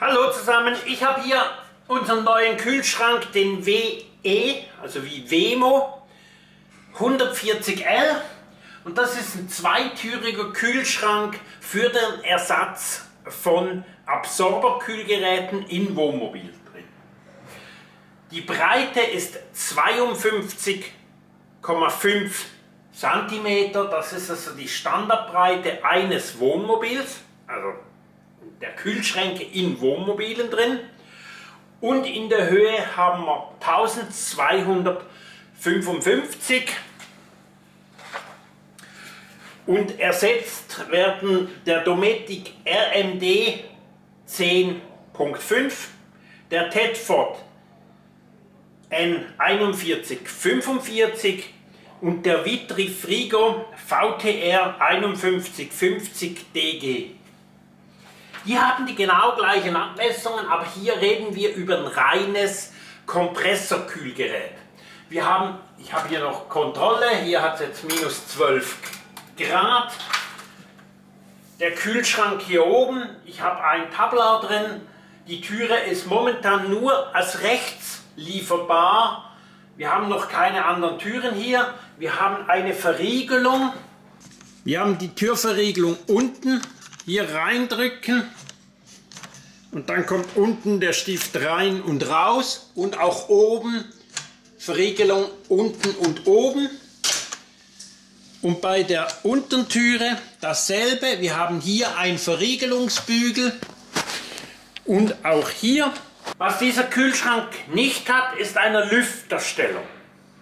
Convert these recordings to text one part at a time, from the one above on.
Hallo zusammen, ich habe hier unseren neuen Kühlschrank, den WE, also wie Wemo 140L, und das ist ein zweitüriger Kühlschrank für den Ersatz von Absorberkühlgeräten in Wohnmobil drin. Die Breite ist 52,5 cm, das ist also die Standardbreite eines Wohnmobils, also der Kühlschränke in Wohnmobilen drin, und in der Höhe haben wir 1255 und ersetzt werden der Dometic RMD 10.5, der Thedford N4145 und der Vitri Frigo VTR 5150 DG. Die haben die genau gleichen Abmessungen, aber hier reden wir über ein reines Kompressorkühlgerät. Ich habe hier noch Kontrolle, hier hat es jetzt minus 12 Grad. Der Kühlschrank hier oben, ich habe ein Tablet drin. Die Türe ist momentan nur als rechts lieferbar. Wir haben noch keine anderen Türen hier. Wir haben eine Verriegelung. Wir haben die Türverriegelung unten. Hier reindrücken und dann kommt unten der Stift rein und raus, und auch oben Verriegelung unten und oben, und bei der Untertüre dasselbe. Wir haben hier einen Verriegelungsbügel und auch hier. Was dieser Kühlschrank nicht hat, ist eine Lüfterstellung.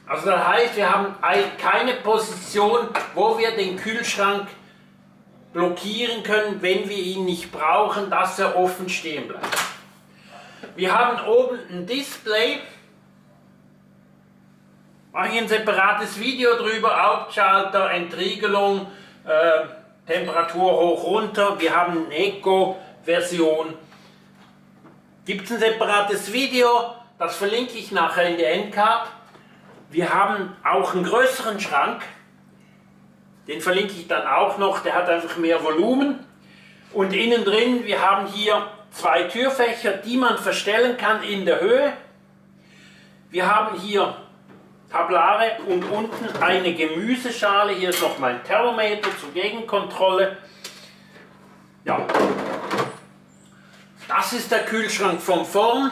Also das heißt, wir haben keine Position, wo wir den Kühlschrank blockieren können, wenn wir ihn nicht brauchen, dass er offen stehen bleibt. Wir haben oben ein Display, mache ich ein separates Video drüber, Hauptschalter, Entriegelung, Temperatur hoch, runter. Wir haben eine Eco-Version. Gibt es ein separates Video, das verlinke ich nachher in der Endcard. Wir haben auch einen größeren Schrank. Den verlinke ich dann auch noch, der hat einfach mehr Volumen. Und innen drin, wir haben hier zwei Türfächer, die man verstellen kann in der Höhe. Wir haben hier Tablare und unten eine Gemüseschale. Hier ist noch mein Thermometer zur Gegenkontrolle. Ja, das ist der Kühlschrank von vorn.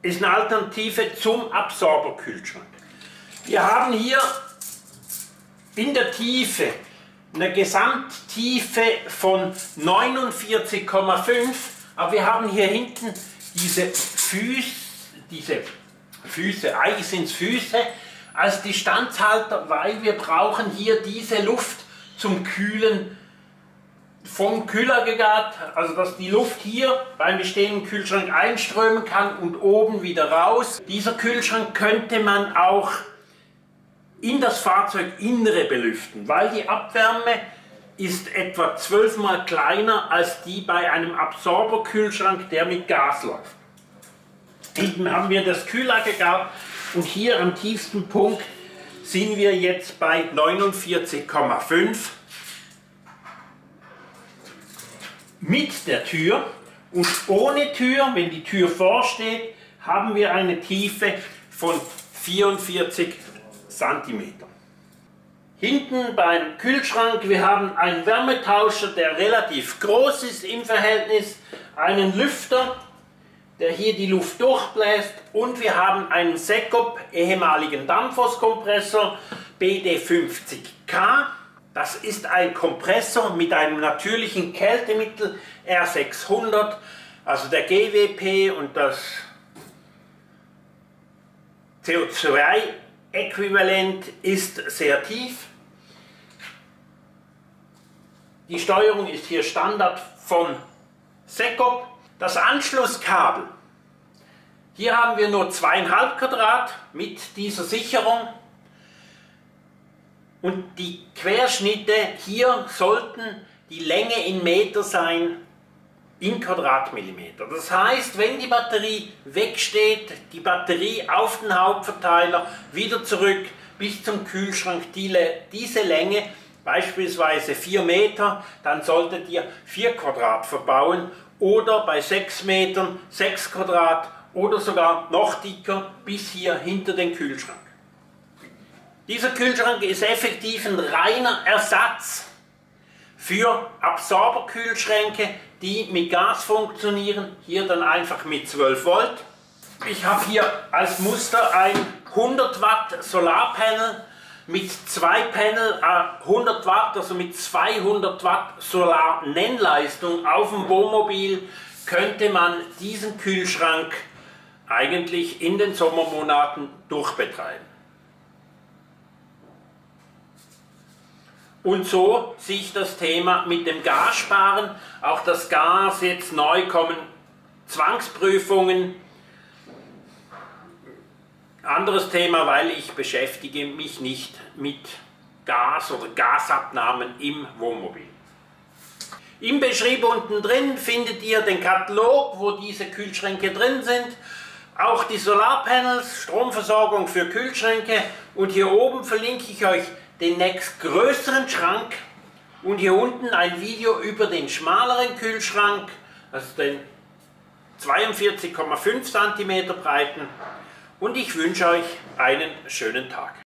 Ist eine Alternative zum Absorberkühlschrank. Wir haben hier in der Tiefe eine Gesamttiefe von 49,5, aber wir haben hier hinten diese Füße, eigentlich sind es Füße, als Distanzhalter, weil wir brauchen hier diese Luft zum Kühlen vom Kühlaggregat, also dass die Luft hier beim bestehenden Kühlschrank einströmen kann und oben wieder raus. Dieser Kühlschrank könnte man auch in das Fahrzeuginnere belüften, weil die Abwärme ist etwa 12-mal kleiner als die bei einem Absorberkühlschrank, der mit Gas läuft. Hinten haben wir das Kühlaggregat und hier am tiefsten Punkt sind wir jetzt bei 49,5 mit der Tür, und ohne Tür, wenn die Tür vorsteht, haben wir eine Tiefe von 44 cm. Hinten beim Kühlschrank, wir haben einen Wärmetauscher, der relativ groß ist im Verhältnis, einen Lüfter, der hier die Luft durchbläst, und wir haben einen Secop, ehemaligen Dampfhauskompressor BD50K. Das ist ein Kompressor mit einem natürlichen Kältemittel R600, also der GWP und das CO2 Äquivalent ist sehr tief. Die Steuerung ist hier Standard von Secop. Das Anschlusskabel. Hier haben wir nur 2,5 Quadrat mit dieser Sicherung. Und die Querschnitte hier sollten die Länge in Meter sein, in Quadratmillimeter. Das heißt, wenn die Batterie wegsteht, die Batterie auf den Hauptverteiler, wieder zurück bis zum Kühlschrank, diese Länge beispielsweise 4 Meter, dann solltet ihr 4 Quadrat verbauen oder bei 6 Metern 6 Quadrat oder sogar noch dicker bis hier hinter den Kühlschrank. Dieser Kühlschrank ist effektiv ein reiner Ersatz für Absorberkühlschränke, die mit Gas funktionieren, hier dann einfach mit 12 Volt. Ich habe hier als Muster ein 100 Watt Solarpanel mit 2 Panel 100 Watt, also mit 200 Watt Solarnennleistung auf dem Wohnmobil, könnte man diesen Kühlschrank eigentlich in den Sommermonaten durchbetreiben. Und so sich das Thema mit dem Gas sparen, auch das Gas jetzt neu kommen, Zwangsprüfungen, anderes Thema, weil ich beschäftige mich nicht mit Gas oder Gasabnahmen im Wohnmobil. Im Beschrieb unten drin findet ihr den Katalog, wo diese Kühlschränke drin sind. Auch die Solarpanels, Stromversorgung für Kühlschränke, und hier oben verlinke ich euch den nächstgrößeren Schrank und hier unten ein Video über den schmaleren Kühlschrank, also den 42,5 cm breiten. Und ich wünsche euch einen schönen Tag.